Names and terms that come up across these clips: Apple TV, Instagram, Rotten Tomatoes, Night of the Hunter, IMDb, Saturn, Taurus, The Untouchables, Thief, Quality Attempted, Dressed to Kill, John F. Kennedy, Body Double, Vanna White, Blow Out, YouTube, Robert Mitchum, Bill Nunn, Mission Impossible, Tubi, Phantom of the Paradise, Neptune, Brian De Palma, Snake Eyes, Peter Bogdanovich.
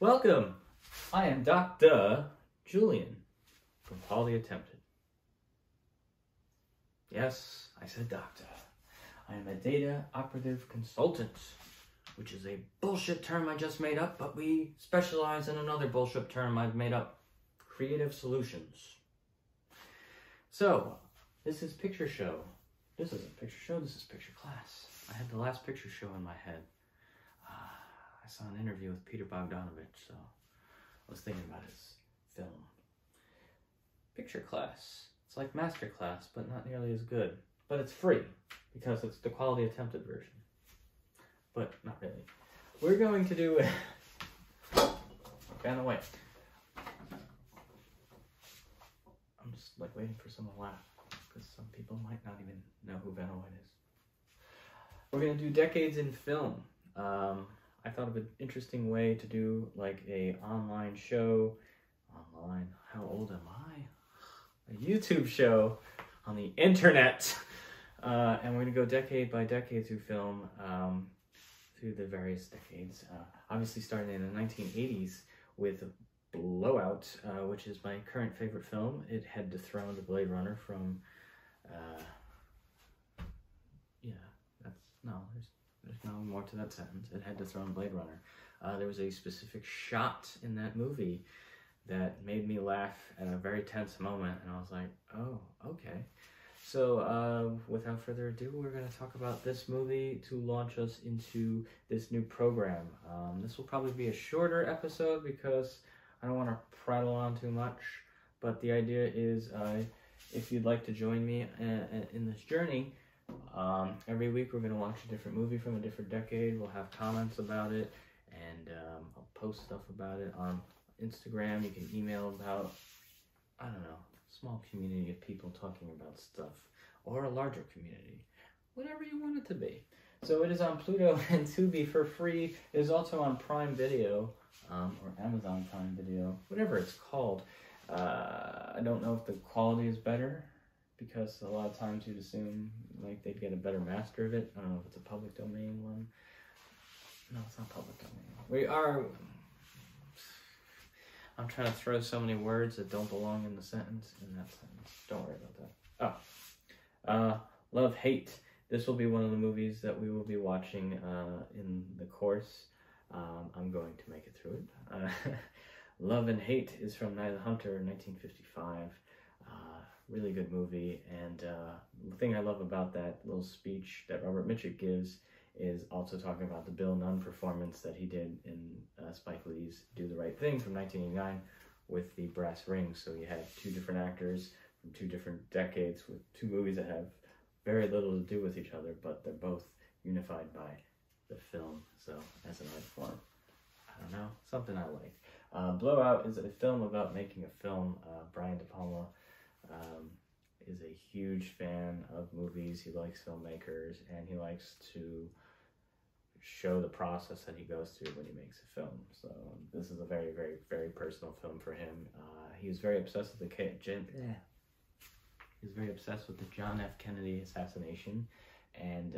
Welcome! I am Dr. Julian from Quality Attempted. Yes, I said doctor. I am a data operative consultant, which is a bullshit term I just made up, but we specialize in another bullshit term I've made up. Creative solutions. So, this is Picture Show. This isn't Picture Show, this is Picture Class. I had the last Picture Show in my head. I saw an interview with Peter Bogdanovich, so I was thinking about his film. Picture Class. It's like Masterclass, but not nearly as good. But it's free, because it's the Quality Attempted version. But not really. We're going to do... Down the way. I'm just like waiting for someone to laugh, because some people might not even know who Vanna White is. We're going to do decades in film. I thought of an interesting way to do like a online show, how old am I? A YouTube show on the internet. And we're gonna go decade by decade through film, through the various decades. Obviously starting in the 1980s with Blow Out, which is my current favorite film. It had dethroned Blade Runner from, there's no more to that sentence. It had to throw in Blade Runner. There was a specific shot in that movie that made me laugh at a very tense moment, and I was like, oh, okay. So without further ado, we're going to talk about this movie to launch us into this new program. This will probably be a shorter episode because I don't want to prattle on too much, but the idea is if you'd like to join me in this journey, every week we're going to watch a different movie from a different decade. We'll have comments about it, and I'll post stuff about it on Instagram. You can email about, I don't know, a small community of people talking about stuff, or a larger community, whatever you want it to be. So it is on Pluto and Tubi for free. It is also on Prime Video, or Amazon Prime Video, whatever it's called. I don't know if the quality is better, because a lot of times you'd assume like they'd get a better master of it. I don't know if it's a public domain one. No, it's not public domain. I'm trying to throw so many words that don't belong in the sentence, in that sentence. Don't worry about that. Oh, Love, Hate. This will be one of the movies that we will be watching in the course. I'm going to make it through it. Love and Hate is from Night of the Hunter, 1955. Really good movie, and the thing I love about that little speech that Robert Mitchum gives is also talking about the Bill Nunn performance that he did in Spike Lee's Do the Right Thing from 1989 with the brass ring. So you had two different actors from two different decades with two movies that have very little to do with each other, but they're both unified by the film, so as an art form. I don't know, something I like. Blowout is a film about making a film. Brian De Palma is a huge fan of movies. He likes filmmakers, and he likes to show the process that he goes through when he makes a film. So this is a very, very, very personal film for him. He was very obsessed with the John F. Kennedy assassination, and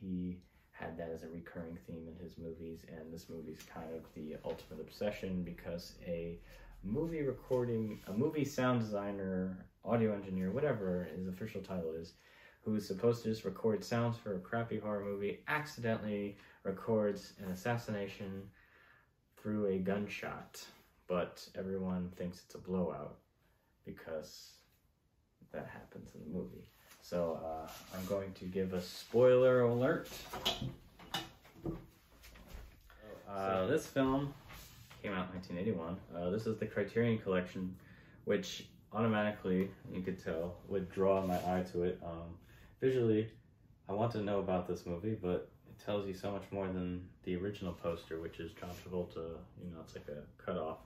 he had that as a recurring theme in his movies. And this movie's kind of the ultimate obsession, because a movie sound designer, audio engineer, whatever his official title is, who's supposed to just record sounds for a crappy horror movie, accidentally records an assassination through a gunshot, but everyone thinks it's a blowout because that happens in the movie. So I'm going to give a spoiler alert. This film came out in 1981. This is the Criterion Collection, which automatically, you could tell, would draw my eye to it. Visually, I want to know about this movie, but it tells you so much more than the original poster, which is John Travolta. You know, it's like a cutoff.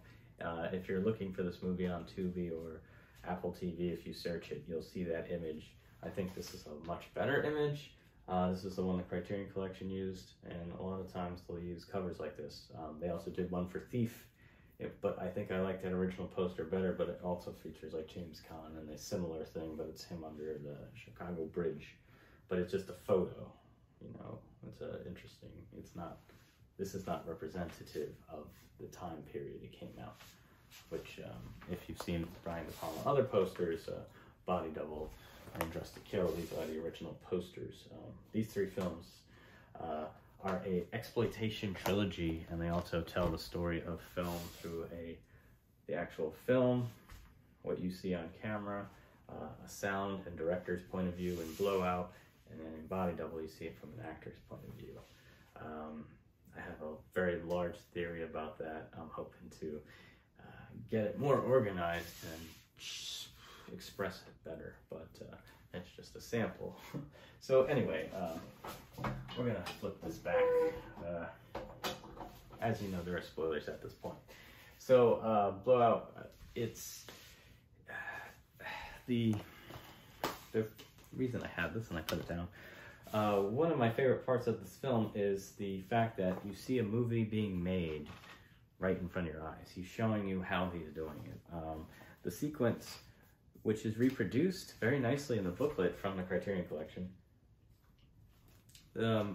If you're looking for this movie on Tubi or Apple TV, if you search it, you'll see that image. I think this is a much better image. This is the one the Criterion Collection used, and a lot of times they'll use covers like this. They also did one for Thief, but I think I like that original poster better, but it also features like James Caan and a similar thing, but it's him under the Chicago Bridge. But it's just a photo, you know, it's not this is not representative of the time period it came out. Which, if you've seen Brian De Palma other posters, Body Double and Dressed to Kill, these are the original posters. These three films are a exploitation trilogy, and they also tell the story of film through the actual film, what you see on camera, a sound and director's point of view in Blowout, and then in Body Double you see it from an actor's point of view. I have a very large theory about that. I'm hoping to get it more organized and express it better, but that's just a sample. So anyway, we're gonna flip this back. As you know, there are spoilers at this point. So Blowout, it's the reason I have this and I put it down. One of my favorite parts of this film is the fact that you see a movie being made right in front of your eyes. He's showing you how he's doing it. The sequence, which is reproduced very nicely in the booklet from the Criterion Collection,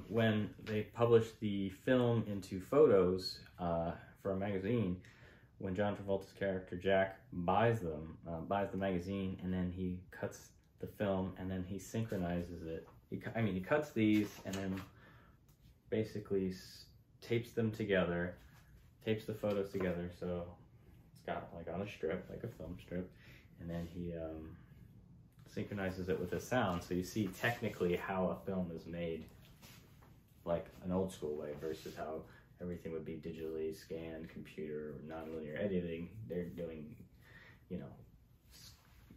when they published the film into photos for a magazine, when John Travolta's character Jack buys the magazine, and then he cuts the film, and then he synchronizes it. He cuts these, and then basically tapes them together, tapes the photos together, so it's got like on a strip, like a film strip, and then he synchronizes it with a sound, so you see technically how a film is made, like an old school way versus how everything would be digitally scanned, computer, non-linear editing. They're doing, you know,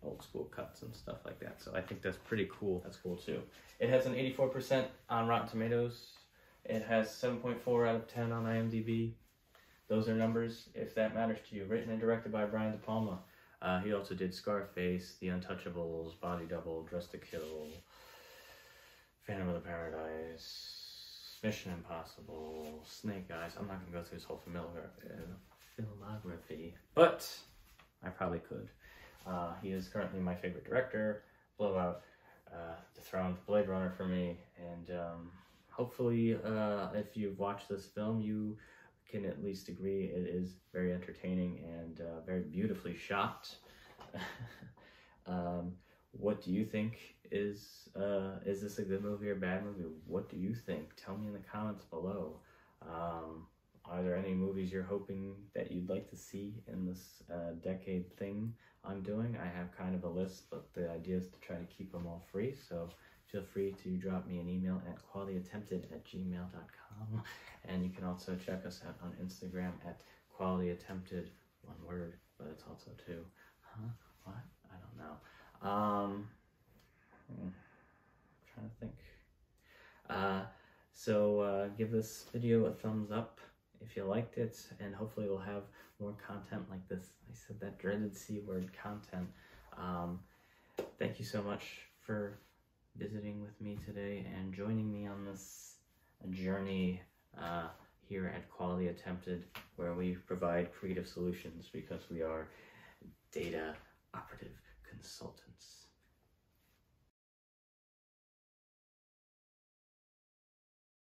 old school cuts and stuff like that. So I think that's pretty cool. That's cool too. It has an 84% on Rotten Tomatoes. It has 7.4 out of 10 on IMDb. Those are numbers, if that matters to you. Written and directed by Brian De Palma. He also did Scarface, The Untouchables, Body Double, Dressed to Kill, Phantom of the Paradise, Mission Impossible, Snake Eyes. I'm not going to go through his whole filmography, but I probably could. He is currently my favorite director. Blowout dethroned Blade Runner for me, and hopefully if you've watched this film, you can at least agree it is very entertaining and very beautifully shot. What do you think? Is this a good movie or bad movie? What do you think? Tell me in the comments below. Are there any movies you're hoping that you'd like to see in this decade thing I'm doing? I have kind of a list, but the idea is to try to keep them all free, so feel free to drop me an email at qualityattempted@gmail.com, and you can also check us out on Instagram at qualityattempted, one word, but it's also two. Huh? What? I don't know. I'm trying to think. Give this video a thumbs up if you liked it, and hopefully we'll have more content like this. I said that dreaded C word, content. Thank you so much for visiting with me today and joining me on this journey here at Quality Attempted, where we provide creative solutions because we are data operative consultants.